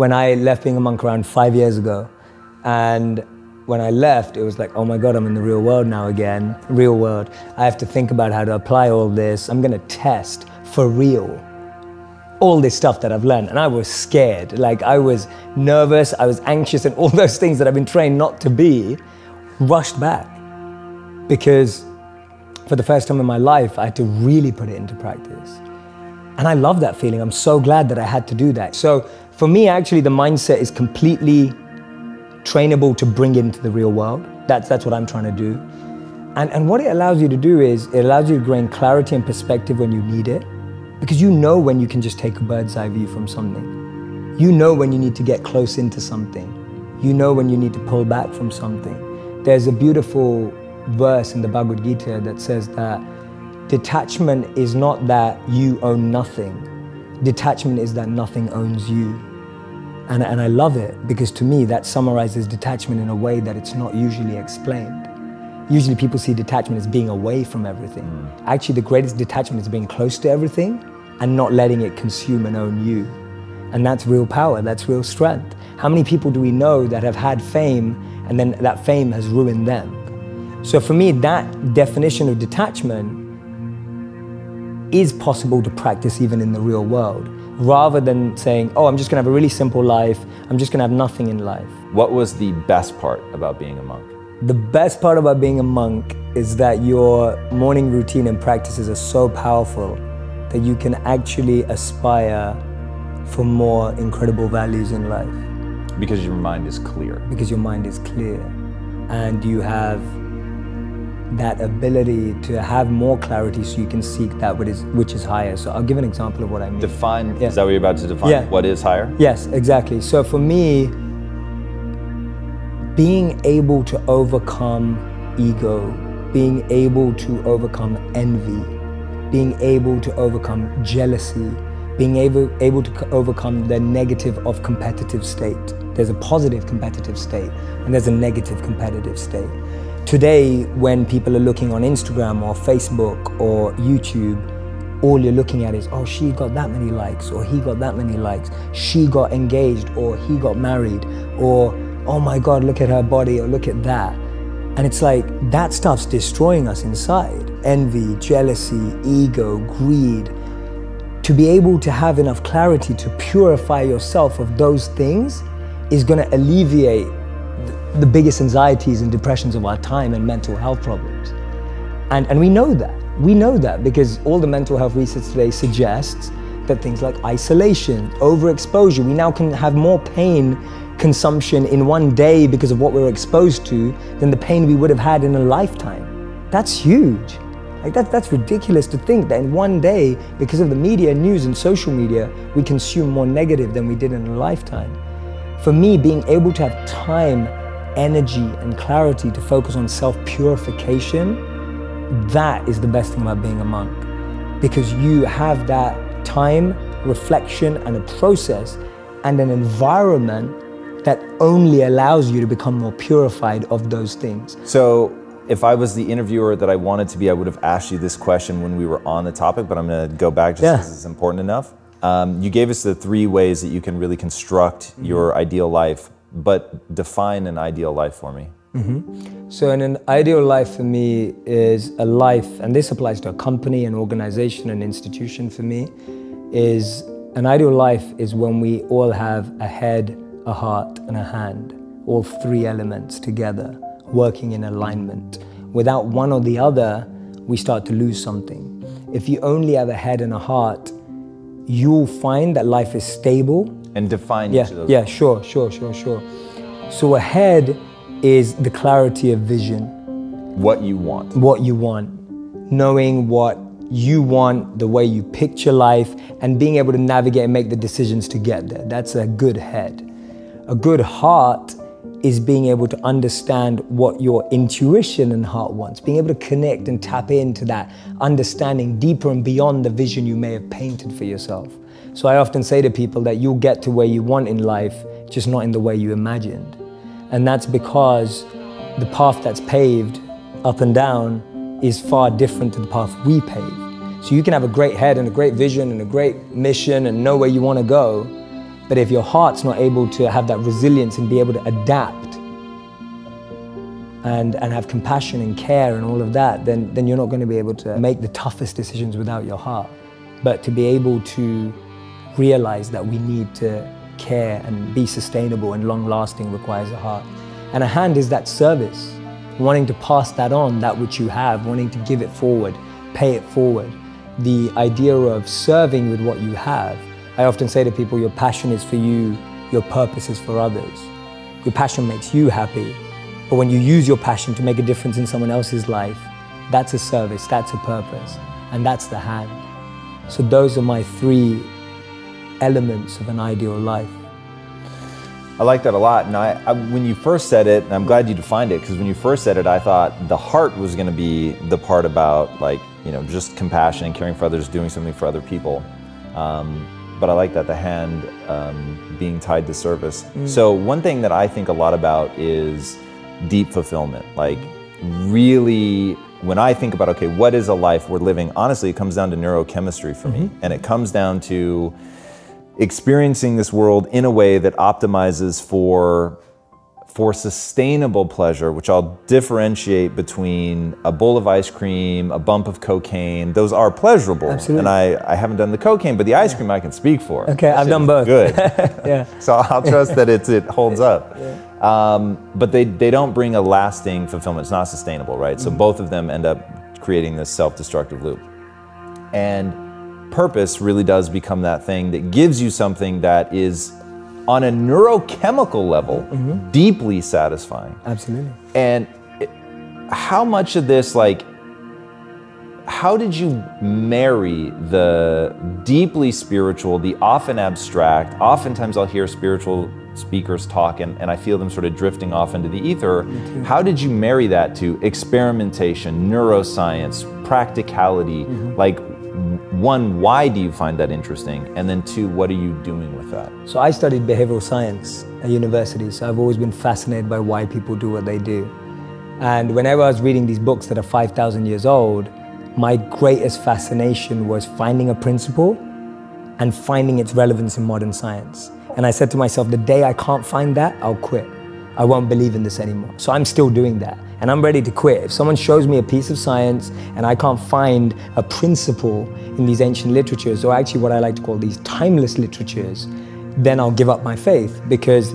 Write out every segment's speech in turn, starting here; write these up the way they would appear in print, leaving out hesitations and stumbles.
when I left being a monk around 5 years ago, and when I left, it was like, oh my God, I'm in the real world now again. Real world. I have to think about how to apply all this. I'm going to test for real all this stuff that I've learned. And I was scared. Like, I was nervous, I was anxious, and all those things that I've been trained not to be rushed back. Because for the first time in my life, I had to really put it into practice. And I love that feeling. I'm so glad that I had to do that. So for me, actually, the mindset is completely trainable to bring into the real world. That's what I'm trying to do. And what it allows you to do is, it allows you to gain clarity and perspective when you need it, because you know when you can just take a bird's eye view from something. You know when you need to get close into something. You know when you need to pull back from something. There's a beautiful verse in the Bhagavad Gita that says that detachment is not that you own nothing. Detachment is that nothing owns you. And I love it, because to me that summarizes detachment in a way that it's not usually explained. Usually people see detachment as being away from everything. Actually, the greatest detachment is being close to everything and not letting it consume and own you. And that's real power, that's real strength. How many people do we know that have had fame and then that fame has ruined them? So for me, that definition of detachment is possible to practice even in the real world, rather than saying, oh, I'm just gonna have a really simple life, I'm just gonna have nothing in life. What was the best part about being a monk? The best part about being a monk is that your morning routine and practices are so powerful that you can actually aspire for more incredible values in life. Because your mind is clear. Because your mind is clear. And you have that ability to have more clarity so you can seek that which is higher. So I'll give an example of what I mean. Define, yeah. Is that what you're about to define? Yeah. What is higher? Yes, exactly. So for me, being able to overcome ego, being able to overcome envy, being able to overcome jealousy, being able to overcome the negative of competitive state. There's a positive competitive state and there's a negative competitive state. Today, when people are looking on Instagram or Facebook or YouTube, all you're looking at is, oh, she got that many likes, or he got that many likes, she got engaged, or he got married, or oh my God, look at her body, or look at that. And it's like, that stuff's destroying us inside. Envy, jealousy, ego, greed. To be able to have enough clarity to purify yourself of those things is going to alleviate the biggest anxieties and depressions of our time and mental health problems. And we know that. We know that because all the mental health research today suggests that things like isolation, overexposure, we now can have more pain consumption in one day because of what we're exposed to than the pain we would have had in a lifetime. That's huge. Like that's ridiculous to think that in one day, because of the media, news and social media, we consume more negative than we did in a lifetime. For me, being able to have time, energy, and clarity to focus on self-purification, that is the best thing about being a monk. Because you have that time, reflection, and a process, and an environment that only allows you to become more purified of those things. So, if I was the interviewer that I wanted to be, I would have asked you this question when we were on the topic, but I'm gonna go back just because it's important enough. You gave us the three ways that you can really construct your ideal life, but define an ideal life for me. So an ideal life for me is a life, and this applies to a company, an organization, an institution for me, is an ideal life is when we all have a head, a heart, and a hand, all three elements together, working in alignment. Without one or the other, we start to lose something. If you only have a head and a heart, you'll find that life is stable. And define each of those. Yeah, sure. So a head is the clarity of vision. What you want. What you want. Knowing what you want, the way you picture life, and being able to navigate and make the decisions to get there. That's a good head. A good heart is being able to understand what your intuition and heart wants, being able to connect and tap into that understanding deeper and beyond the vision you may have painted for yourself. So I often say to people that you'll get to where you want in life, just not in the way you imagined. And that's because the path that's paved up and down is far different to the path we pave. So you can have a great head and a great vision and a great mission and know where you want to go, But if your heart's not able to have that resilience and be able to adapt and have compassion and care and all of that, then you're not going to be able to make the toughest decisions without your heart. But to be able to realize that we need to care and be sustainable and long-lasting requires a heart. And a hand is that service, wanting to pass that on, that which you have, wanting to give it forward, pay it forward. The idea of serving with what you have. I often say to people, your passion is for you, your purpose is for others. Your passion makes you happy, but when you use your passion to make a difference in someone else's life, that's a service, that's a purpose, and that's the hand. So those are my three elements of an ideal life. I like that a lot, and I when you first said it, and I'm glad you defined it, because when you first said it, I thought the heart was going to be the part about, like, you know, just compassion and caring for others, doing something for other people. But I like that the hand being tied to service. So one thing that I think a lot about is deep fulfillment. Like, really, when I think about, okay, what is a life we're living? Honestly, it comes down to neurochemistry for me, and it comes down to experiencing this world in a way that optimizes for sustainable pleasure, which I'll differentiate between a bowl of ice cream, a bump of cocaine. Those are pleasurable. Absolutely. And I haven't done the cocaine, but the ice cream I can speak for. Okay, I've done both. Good. Yeah. So I'll trust that it holds up. Yeah. But they don't bring a lasting fulfillment. It's not sustainable, right? So both of them end up creating this self-destructive loop. And purpose really does become that thing that gives you something that is, on a neurochemical level, deeply satisfying. Absolutely. And how much of this, like, how did you marry the deeply spiritual, the often abstract? Oftentimes I'll hear spiritual speakers talk and I feel them sort of drifting off into the ether. How did you marry that to experimentation, neuroscience, practicality? Like, one, why do you find that interesting? And then two, what are you doing with that? So I studied behavioral science at university, so I've always been fascinated by why people do what they do. And whenever I was reading these books that are 5,000 years old, my greatest fascination was finding a principle and finding its relevance in modern science. And I said to myself, the day I can't find that, I'll quit. I won't believe in this anymore. So I'm still doing that, and I'm ready to quit. If someone shows me a piece of science and I can't find a principle in these ancient literatures, or actually what I like to call these timeless literatures, then I'll give up my faith, because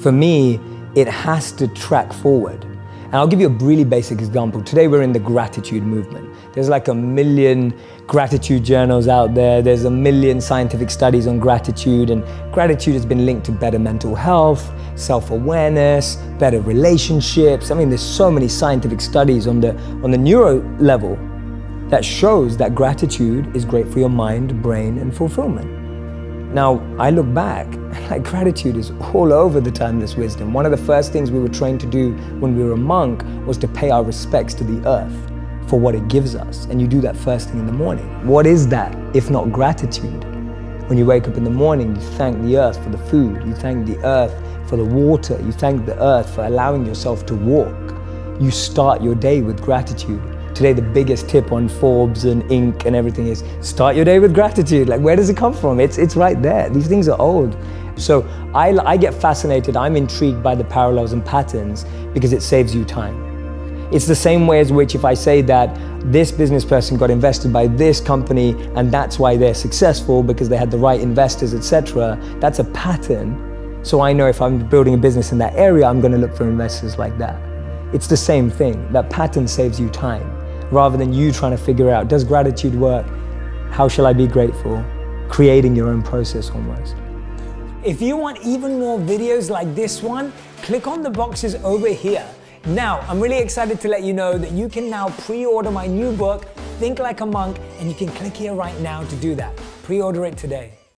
for me, it has to track forward. And I'll give you a really basic example. Today we're in the gratitude movement. There's like 1 million gratitude journals out there. There's 1 million scientific studies on gratitude, and gratitude has been linked to better mental health, self-awareness, better relationships. I mean, there's so many scientific studies on the neuro level that shows that gratitude is great for your mind, brain, and fulfillment. Now, I look back, like, gratitude is all over the timeless wisdom. One of the first things we were trained to do when we were a monk was to pay our respects to the earth for what it gives us. And you do that first thing in the morning. What is that if not gratitude? When you wake up in the morning, you thank the earth for the food, you thank the earth for the water, you thank the earth for allowing yourself to walk. You start your day with gratitude. Today, the biggest tip on Forbes and Inc. and everything is start your day with gratitude. Like, where does it come from? It's right there. These things are old. So I get fascinated. I'm intrigued by the parallels and patterns because it saves you time. It's the same way as which if I say that this business person got invested by this company and that's why they're successful because they had the right investors, etc. That's a pattern. So I know if I'm building a business in that area, I'm going to look for investors like that. It's the same thing. That pattern saves you time, rather than you trying to figure out, does gratitude work? How shall I be grateful? Creating your own process almost. If you want even more videos like this one, click on the boxes over here. Now, I'm really excited to let you know that you can now pre-order my new book, Think Like a Monk, and you can click here right now to do that. Pre-order it today.